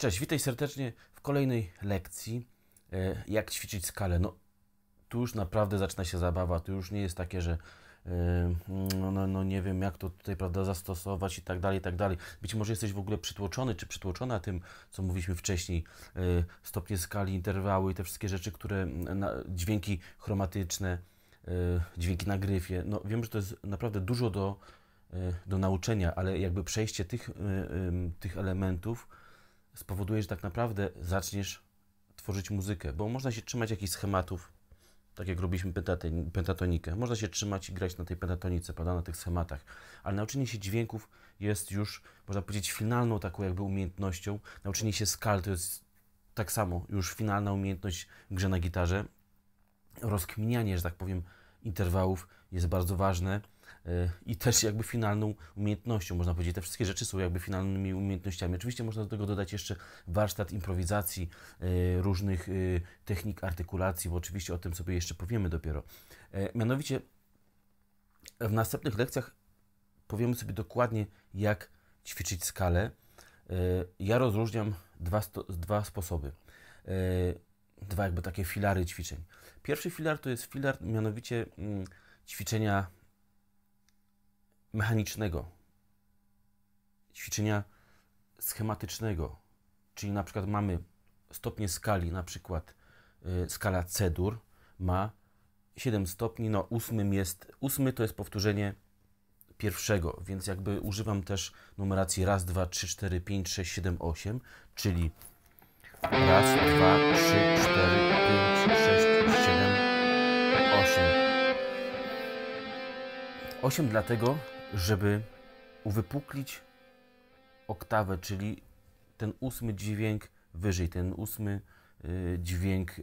Cześć, witaj serdecznie w kolejnej lekcji, jak ćwiczyć skalę. No, tu już naprawdę zaczyna się zabawa, tu już nie jest takie, że no nie wiem, jak to tutaj, prawda, zastosować i tak dalej, i tak dalej. Być może jesteś w ogóle przytłoczony, czy przytłoczona tym, co mówiliśmy wcześniej, stopnie skali, interwały i te wszystkie rzeczy, które, dźwięki chromatyczne, dźwięki na gryfie. No, wiem, że to jest naprawdę dużo do nauczenia, ale jakby przejście tych elementów spowoduje, że tak naprawdę zaczniesz tworzyć muzykę, bo można się trzymać jakichś schematów, tak jak robiliśmy pentatonikę. Można się trzymać i grać na tej pentatonice, prawda, na tych schematach, ale nauczenie się dźwięków jest już, można powiedzieć, finalną taką jakby umiejętnością. Nauczenie się skal to jest tak samo już finalna umiejętność w grze na gitarze. Rozkminianie, że tak powiem, interwałów jest bardzo ważne i też jakby finalną umiejętnością, można powiedzieć. Te wszystkie rzeczy są jakby finalnymi umiejętnościami. Oczywiście można do tego dodać jeszcze warsztat improwizacji, różnych technik artykulacji, bo oczywiście o tym sobie jeszcze powiemy dopiero. Mianowicie w następnych lekcjach powiemy sobie dokładnie, jak ćwiczyć skalę. Ja rozróżniam dwa sposoby. Dwa jakby takie filary ćwiczeń. Pierwszy filar to jest filar mianowicie ćwiczenia mechanicznego, ćwiczenia schematycznego, czyli na przykład mamy stopnie skali, na przykład skala C-dur ma 7 stopni, no ósmy to jest powtórzenie pierwszego, więc jakby używam też numeracji 1, 2, 3, 4, 5, 6, 7, 8, czyli 1, 2, 3, 4, 5, 6, 7, 8. 8 dlatego, żeby uwypuklić oktawę, czyli ten ósmy dźwięk wyżej, ten ósmy dźwięk,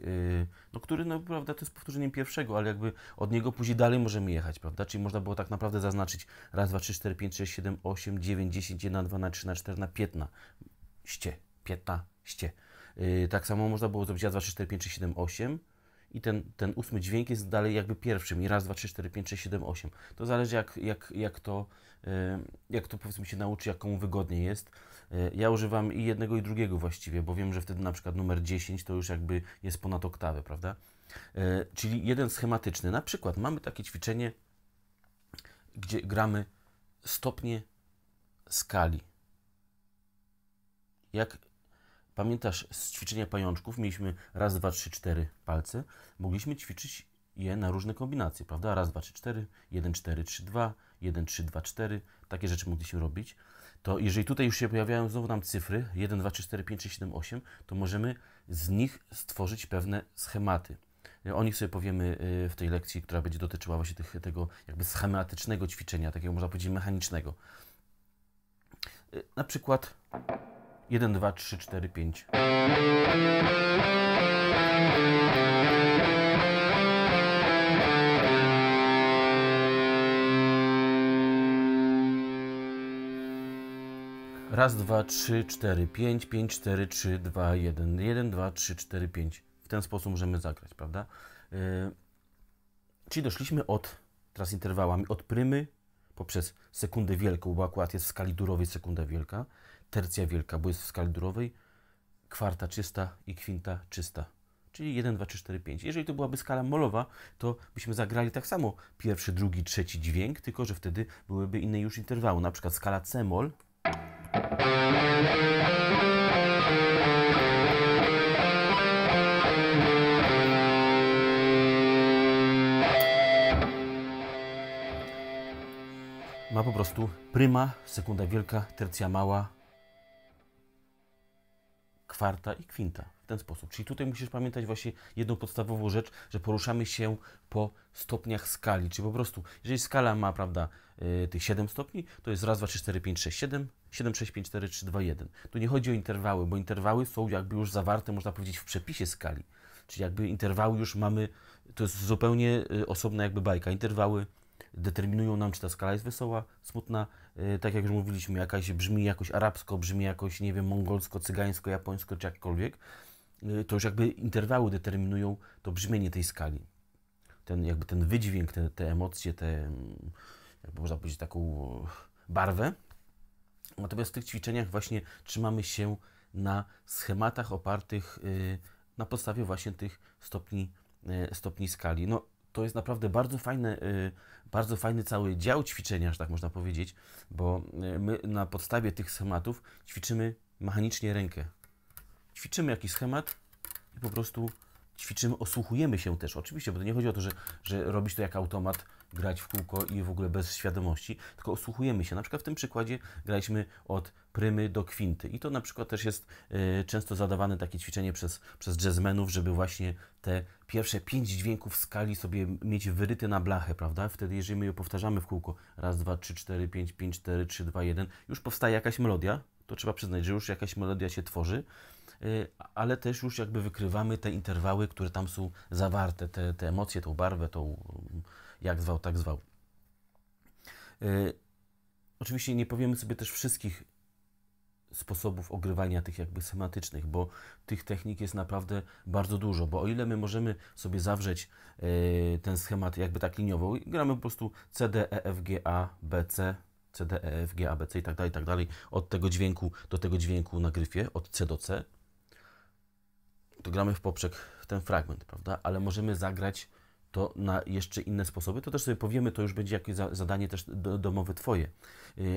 no, który, no, prawda, to jest powtórzeniem pierwszego, ale jakby od niego później dalej możemy jechać, prawda? Czyli można było tak naprawdę zaznaczyć 1, 2, 3, 4, 5, 6, 7, 8, 9, 10, 1, 2, 3, 4, 15. Tak samo można było zrobić 1, 2, 3, 4, 5, 6, 7, 8 i ten ósmy dźwięk jest dalej jakby pierwszym i 1, 2, 3, 4, 5, 6, 7, 8. To zależy jak to powiedzmy się nauczy, jak komu wygodniej jest. Ja używam i jednego i drugiego właściwie, bo wiem, że wtedy na przykład numer 10 to już jakby jest ponad oktawę, prawda? Czyli jeden schematyczny. Na przykład mamy takie ćwiczenie, gdzie gramy stopnie skali. Jak pamiętasz z ćwiczenia pajączków, mieliśmy 1, 2, 3, 4 palce, mogliśmy ćwiczyć je na różne kombinacje, prawda? 1, 2, 3, 4, 1, 4, 3, 2, 1, 3, 2, 4, takie rzeczy mogliśmy robić. To jeżeli tutaj już się pojawiają znowu nam cyfry 1, 2, 3, 4, 5, 6, 7, 8, to możemy z nich stworzyć pewne schematy. O nich sobie powiemy w tej lekcji, która będzie dotyczyła właśnie tego jakby schematycznego ćwiczenia, takiego, można powiedzieć, mechanicznego. Na przykład 1, 2, 3, 4, 5. Raz, dwa, trzy, cztery, pięć, pięć, cztery, trzy, dwa, jeden. 1, 2, 3, 4, 5. W ten sposób możemy zagrać, prawda? Czyli doszliśmy teraz interwałami, od prymy poprzez sekundę wielką, bo akurat jest w skali durowej sekunda wielka, tercja wielka, bo jest w skali durowej, kwarta czysta i kwinta czysta, czyli 1, 2, 3, 4, 5. Jeżeli to byłaby skala molowa, to byśmy zagrali tak samo pierwszy, drugi, trzeci dźwięk, tylko że wtedy byłyby inne już interwały, na przykład skala c-moll. Ma po prostu pryma, sekunda wielka, tercja mała, kwarta i kwinta w ten sposób. Czyli tutaj musisz pamiętać właśnie jedną podstawową rzecz, że poruszamy się po stopniach skali. Czyli po prostu, jeżeli skala ma, prawda, tych 7 stopni, to jest 1, 2, 3, 4, 5, 6, 7, 7, 6, 5, 4, 3, 2, 1. Tu nie chodzi o interwały, bo interwały są jakby już zawarte, można powiedzieć, w przepisie skali. Czyli jakby interwały już mamy, to jest zupełnie osobna jakby bajka. Interwały determinują nam, czy ta skala jest wesoła, smutna, tak jak już mówiliśmy, jakaś brzmi jakoś arabsko, brzmi jakoś, nie wiem, mongolsko, cygańsko, japońsko, czy jakkolwiek. To już jakby interwały determinują to brzmienie tej skali. Jakby ten wydźwięk, te emocje, jakby można powiedzieć, taką barwę. Natomiast w tych ćwiczeniach właśnie trzymamy się na schematach opartych na podstawie właśnie tych stopni skali. No, to jest naprawdę bardzo fajny cały dział ćwiczenia, że tak można powiedzieć, bo my na podstawie tych schematów ćwiczymy mechanicznie rękę. Ćwiczymy jakiś schemat i po prostu ćwiczymy, osłuchujemy się też. Oczywiście, bo to nie chodzi o to, że robisz to jak automat, grać w kółko i w ogóle bez świadomości, tylko osłuchujemy się. Na przykład w tym przykładzie graliśmy od prymy do kwinty i to na przykład też jest często zadawane takie ćwiczenie przez jazzmenów, żeby właśnie te pierwsze 5 dźwięków skali sobie mieć wyryte na blachę, prawda? Wtedy, jeżeli my je powtarzamy w kółko, raz, dwa, trzy, cztery, pięć, pięć, cztery, trzy, dwa, jeden, już powstaje jakaś melodia, to trzeba przyznać, że już jakaś melodia się tworzy, ale też już jakby wykrywamy te interwały, które tam są zawarte, te emocje, tą barwę, tą jak zwał, tak zwał. Oczywiście nie powiemy sobie też wszystkich sposobów ogrywania tych jakby schematycznych, bo tych technik jest naprawdę bardzo dużo, bo o ile my możemy sobie zawrzeć ten schemat jakby tak liniowo, gramy po prostu C, D, E, F, G, A, B, C, C, D, E, F, G, A, B, C i tak dalej, od tego dźwięku do tego dźwięku na gryfie, od C do C, to gramy w poprzek ten fragment, prawda? Ale możemy zagrać to na jeszcze inne sposoby, to też sobie powiemy, to już będzie jakieś zadanie też domowe Twoje,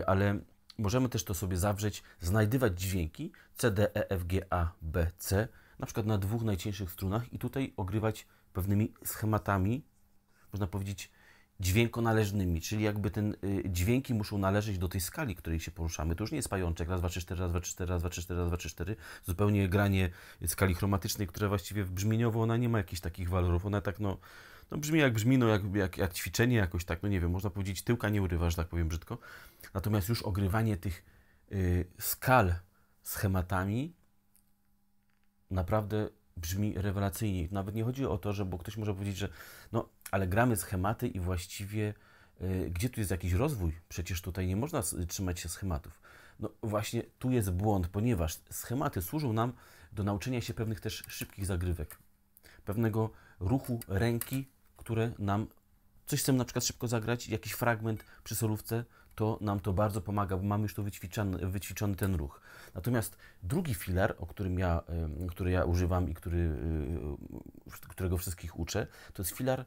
ale możemy też to sobie zawrzeć, znajdywać dźwięki C, D, E, F, G, A, B, C, na przykład na dwóch najcieńszych strunach i tutaj ogrywać pewnymi schematami, można powiedzieć, dźwiękonależnymi, czyli jakby ten dźwięki muszą należeć do tej skali, której się poruszamy. To już nie jest pajączek, raz, dwa, trzy, cztery, raz, dwa, trzy, cztery, raz, dwa, trzy, cztery, raz, dwa, trzy, cztery. Zupełnie granie skali chromatycznej, która właściwie brzmieniowo, ona nie ma jakichś takich walorów, ona tak no brzmi jak brzmi, no jak ćwiczenie jakoś tak, no nie wiem, można powiedzieć tyłka nie urywa, że tak powiem brzydko. Natomiast już ogrywanie tych skal schematami naprawdę brzmi rewelacyjnie. Nawet nie chodzi o to, że bo ktoś może powiedzieć, że no, ale gramy schematy i właściwie gdzie tu jest jakiś rozwój? Przecież tutaj nie można trzymać się schematów. No właśnie tu jest błąd, ponieważ schematy służą nam do nauczenia się pewnych też szybkich zagrywek, pewnego ruchu ręki, które nam coś chcemy na przykład szybko zagrać, jakiś fragment przy solówce, to nam to bardzo pomaga, bo mamy już to wyćwiczony ten ruch. Natomiast drugi filar, który ja używam i którego wszystkich uczę, to jest filar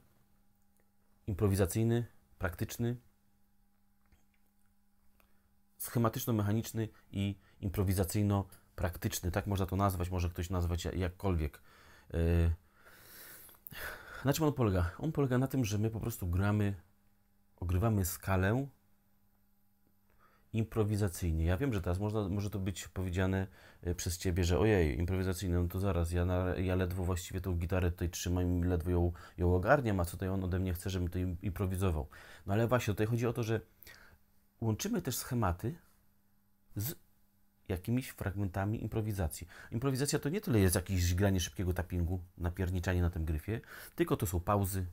improwizacyjny, praktyczny, schematyczno-mechaniczny i improwizacyjno-praktyczny. Tak można to nazwać, może ktoś nazwać jakkolwiek. Na czym on polega? On polega na tym, że my po prostu ogrywamy skalę improwizacyjnie. Ja wiem, że teraz może to być powiedziane przez Ciebie, że ojej, improwizacyjne, no to zaraz, ja ledwo właściwie tą gitarę tutaj trzymam i ledwo ją ogarniam, a co tutaj on ode mnie chce, żebym to improwizował. No ale właśnie, tutaj chodzi o to, że łączymy też schematy z jakimiś fragmentami improwizacji. Improwizacja to nie tyle jest jakieś granie szybkiego tappingu, napierniczanie na tym gryfie, tylko to są pauzy,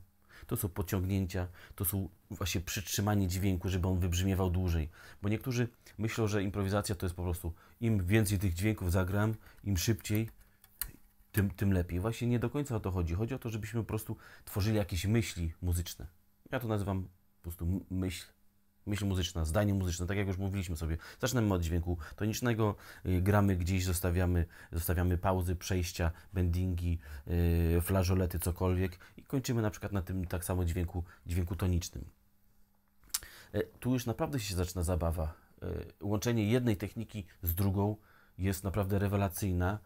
to są pociągnięcia, to są właśnie przytrzymanie dźwięku, żeby on wybrzmiewał dłużej. Bo niektórzy myślą, że improwizacja to jest po prostu im więcej tych dźwięków zagram, im szybciej, tym lepiej. Właśnie nie do końca o to chodzi. Chodzi o to, żebyśmy po prostu tworzyli jakieś myśli muzyczne. Ja to nazywam po prostu myśl muzyczna, zdanie muzyczne, tak jak już mówiliśmy sobie. Zaczynamy od dźwięku tonicznego, gramy gdzieś, zostawiamy pauzy, przejścia, bendingi, flażolety, cokolwiek i kończymy na przykład na tym tak samo dźwięku tonicznym. Tu już naprawdę się zaczyna zabawa. Łączenie jednej techniki z drugą jest naprawdę rewelacyjna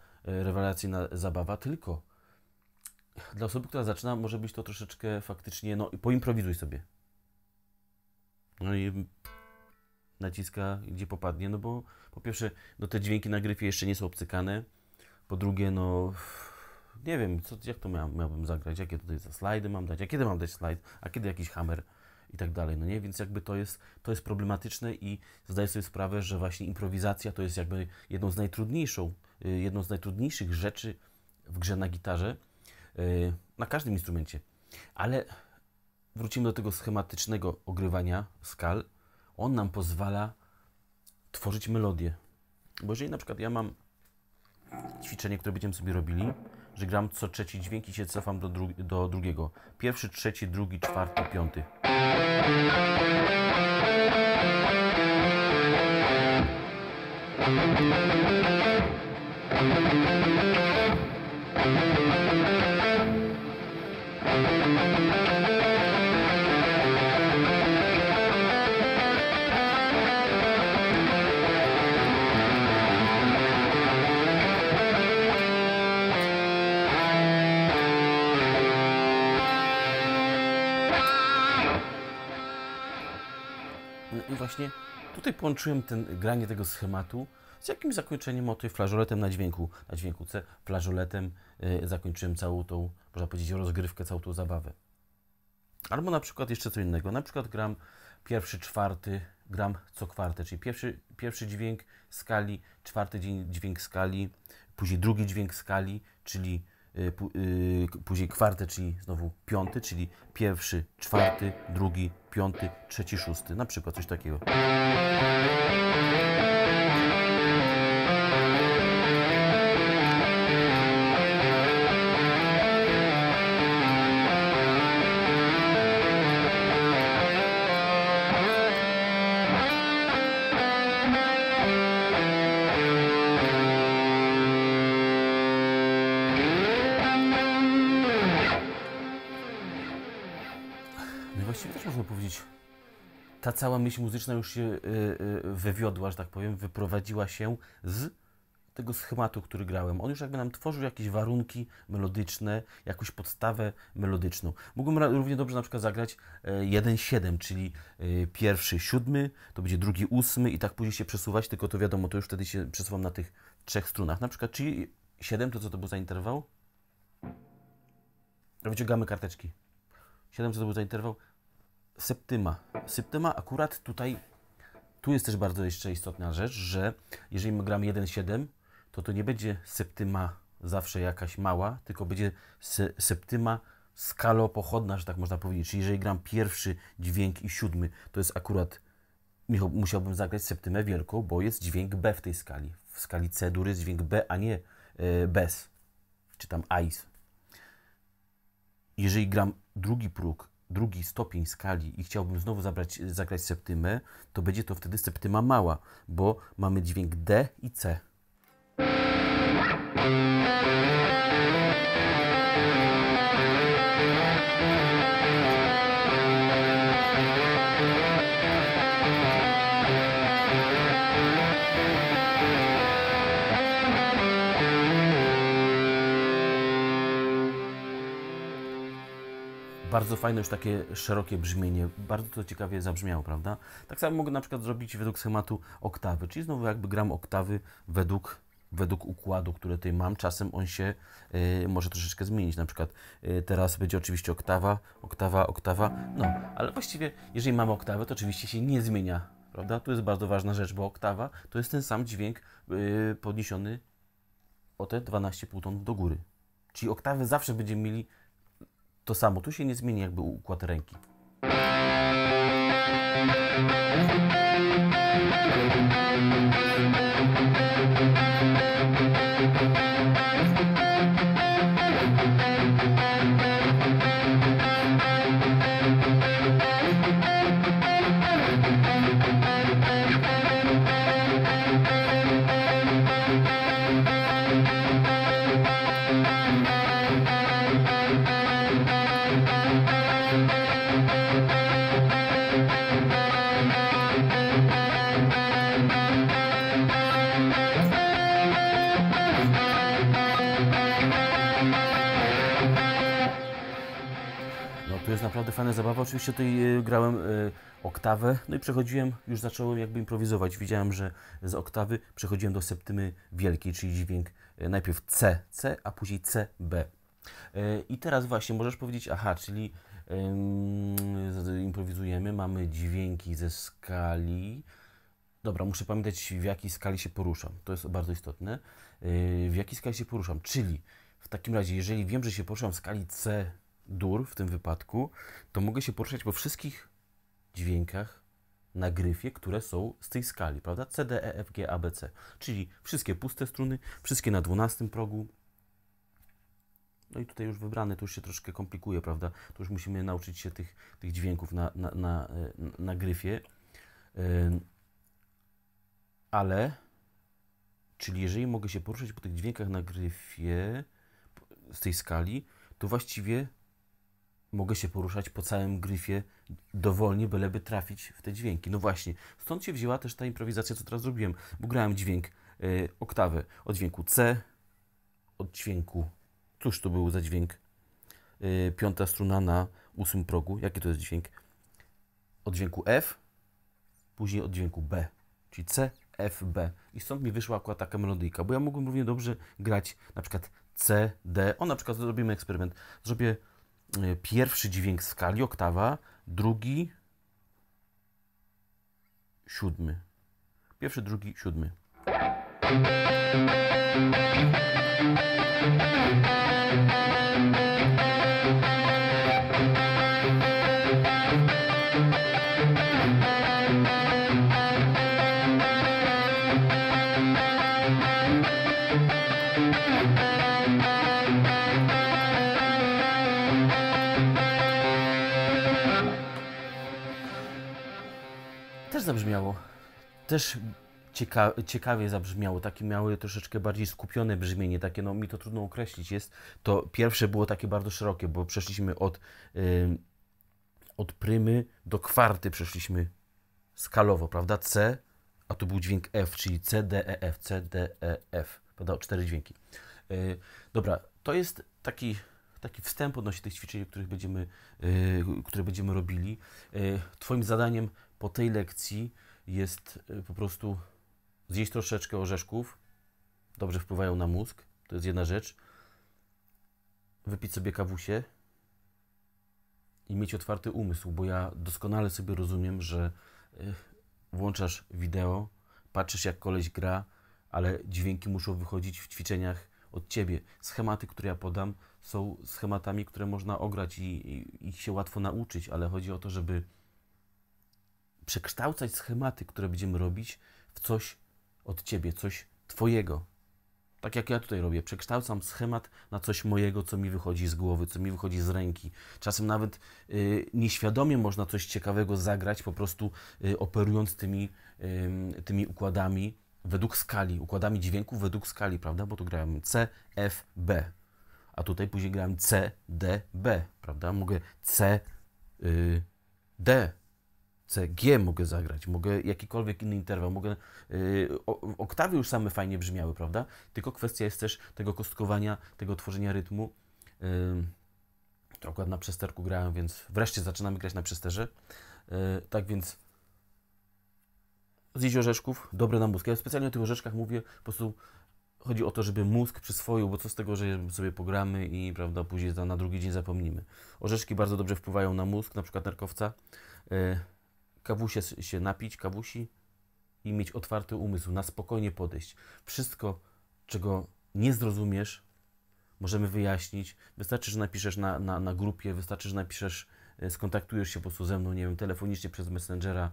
zabawa, tylko dla osoby, która zaczyna, może być to troszeczkę faktycznie, no poimprowizuj sobie. No i naciska, gdzie popadnie, no bo po pierwsze, no te dźwięki na gryfie jeszcze nie są obcykane, po drugie, no nie wiem, jak to miałbym zagrać, jakie tutaj za slajdy mam dać, a kiedy mam dać slajd, a kiedy jakiś hammer i tak dalej, no nie, więc jakby to jest problematyczne i zdaję sobie sprawę, że właśnie improwizacja to jest jakby jedną z najtrudniejszych rzeczy w grze na gitarze, na każdym instrumencie, ale wrócimy do tego schematycznego ogrywania skal. On nam pozwala tworzyć melodię. Bo jeżeli na przykład ja mam ćwiczenie, które będziemy sobie robili, że gram co trzeci dźwięk i się cofam do drugiego. Pierwszy, trzeci, drugi, czwarty, piąty. Właśnie tutaj połączyłem granie tego schematu z jakimś zakończeniem, oto flażoletem na dźwięku C, flażoletem zakończyłem całą tą, można powiedzieć, rozgrywkę, całą tą zabawę. Albo na przykład jeszcze co innego, na przykład gram pierwszy, czwarty, gram co kwartę, czyli pierwszy dźwięk skali, czwarty dźwięk skali, później drugi dźwięk skali, czyli później kwartę, czyli znowu piąty, czyli pierwszy, czwarty, drugi, piąty, trzeci, szósty. Na przykład coś takiego. Ta cała myśl muzyczna już się wywiodła, że tak powiem, wyprowadziła się z tego schematu, który grałem. On już jakby nam tworzył jakieś warunki melodyczne, jakąś podstawę melodyczną. Mógłbym równie dobrze na przykład zagrać 1-7, czyli pierwszy, siódmy, to będzie drugi, ósmy i tak później się przesuwać, tylko to wiadomo, to już wtedy się przesuwam na tych trzech strunach. Na przykład, czyli 7, to co to był za interwał? Wyciągamy karteczki. 7, co to był za interwał? Septyma. Septyma akurat tutaj, tu jest też bardzo jeszcze istotna rzecz, że jeżeli my gramy 1-7, to nie będzie septyma zawsze jakaś mała, tylko będzie septyma skalopochodna, że tak można powiedzieć. Czyli jeżeli gram pierwszy dźwięk i siódmy, to jest akurat, musiałbym zagrać septymę wielką, bo jest dźwięk B w tej skali. W skali C dur jest dźwięk B, a nie bez, czy tam ais. Jeżeli gram drugi próg, drugi stopień skali i chciałbym znowu zagrać septymę, to będzie to wtedy septyma mała, bo mamy dźwięk D i C. Bardzo fajne już takie szerokie brzmienie, bardzo to ciekawie zabrzmiało, prawda? Tak samo mogę na przykład zrobić według schematu oktawy, czyli znowu jakby gram oktawy według układu, który tutaj mam. Czasem on się może troszeczkę zmienić, na przykład teraz będzie oczywiście oktawa, oktawa, oktawa, no, ale właściwie jeżeli mamy oktawę, to oczywiście się nie zmienia, prawda? Tu jest bardzo ważna rzecz, bo oktawa to jest ten sam dźwięk podniesiony o te 12,5 tonów do góry, czyli oktawy zawsze będziemy mieli to samo, tu się nie zmieni jakby układ ręki. To jest naprawdę fajna zabawa. Oczywiście tutaj grałem oktawę, no i przechodziłem, już zacząłem jakby improwizować. Widziałem, że z oktawy przechodziłem do septymy wielkiej, czyli dźwięk najpierw C, C, a później C, B. I teraz właśnie możesz powiedzieć, aha, czyli improwizujemy, mamy dźwięki ze skali. Dobra, muszę pamiętać, w jakiej skali się poruszam. To jest bardzo istotne. W jakiej skali się poruszam, czyli w takim razie, jeżeli wiem, że się poruszam w skali C, dur w tym wypadku, to mogę się poruszać po wszystkich dźwiękach na gryfie, które są z tej skali, prawda? C, D, E, F, G, A, B, C. Czyli wszystkie puste struny, wszystkie na 12 progu. No i tutaj już wybrane, to już się troszkę komplikuje, prawda? To już musimy nauczyć się tych dźwięków na gryfie. Ale Czyli jeżeli mogę się poruszać po tych dźwiękach na gryfie z tej skali, to właściwie mogę się poruszać po całym gryfie dowolnie, byleby trafić w te dźwięki. No właśnie, stąd się wzięła też ta improwizacja, co teraz zrobiłem, bo grałem dźwięk oktawę od dźwięku C, od dźwięku, cóż to był za dźwięk, piąta struna na ósmym progu, jaki to jest dźwięk, od dźwięku F, później od dźwięku B, czyli C, F, B. I stąd mi wyszła akurat taka melodyjka, bo ja mógłbym równie dobrze grać na przykład C, D. O, na przykład zrobimy eksperyment. Zrobię pierwszy dźwięk skali, oktawa, drugi, siódmy. Pierwszy, drugi, siódmy. Też zabrzmiało, też ciekawie zabrzmiało, takie miały troszeczkę bardziej skupione brzmienie, takie no mi to trudno określić jest, to pierwsze było takie bardzo szerokie, bo przeszliśmy od prymy do kwarty, przeszliśmy skalowo, prawda, C, a tu był dźwięk F, czyli C, D, E, F, C, D, E, F, prawda, 4 dźwięki. Dobra, to jest taki wstęp odnośnie tych ćwiczeń, które będziemy robili. Twoim zadaniem po tej lekcji jest po prostu zjeść troszeczkę orzeszków. Dobrze wpływają na mózg. To jest jedna rzecz. Wypić sobie kawusie i mieć otwarty umysł, bo ja doskonale sobie rozumiem, że włączasz wideo, patrzysz jak koleś gra, ale dźwięki muszą wychodzić w ćwiczeniach od Ciebie. Schematy, które ja podam, są schematami, które można ograć i ich się łatwo nauczyć, ale chodzi o to, żeby przekształcać schematy, które będziemy robić, w coś od Ciebie, coś Twojego. Tak jak ja tutaj robię, przekształcam schemat na coś mojego, co mi wychodzi z głowy, co mi wychodzi z ręki. Czasem nawet nieświadomie można coś ciekawego zagrać, po prostu operując tymi układami według skali, układami dźwięków według skali, prawda? Bo tu grałem C, F, B, a tutaj później grałem C, D, B, prawda? Mogę C, D, C, G mogę zagrać, mogę jakikolwiek inny interwał, mogę... Oktawy już same fajnie brzmiały, prawda? Tylko kwestia jest też tego kostkowania, tego tworzenia rytmu. To akurat na przesterku grałem, więc wreszcie zaczynamy grać na przesterze. Tak więc zjeść orzeszków, dobre na mózg. Ja specjalnie o tych orzeszkach mówię, po prostu chodzi o to, żeby mózg przyswoił, bo co z tego, że sobie pogramy i prawda, później na drugi dzień zapomnimy. Orzeszki bardzo dobrze wpływają na mózg, na przykład nerkowca. Kawusie się napić, kawusi i mieć otwarty umysł, na spokojnie podejść. Wszystko, czego nie zrozumiesz, możemy wyjaśnić. Wystarczy, że napiszesz na grupie, wystarczy, że napiszesz, skontaktujesz się po prostu ze mną, nie wiem, telefonicznie przez Messengera.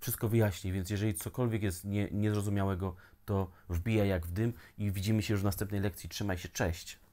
Wszystko wyjaśni, więc jeżeli cokolwiek jest niezrozumiałego, to wbija jak w dym i widzimy się już w następnej lekcji. Trzymaj się, cześć!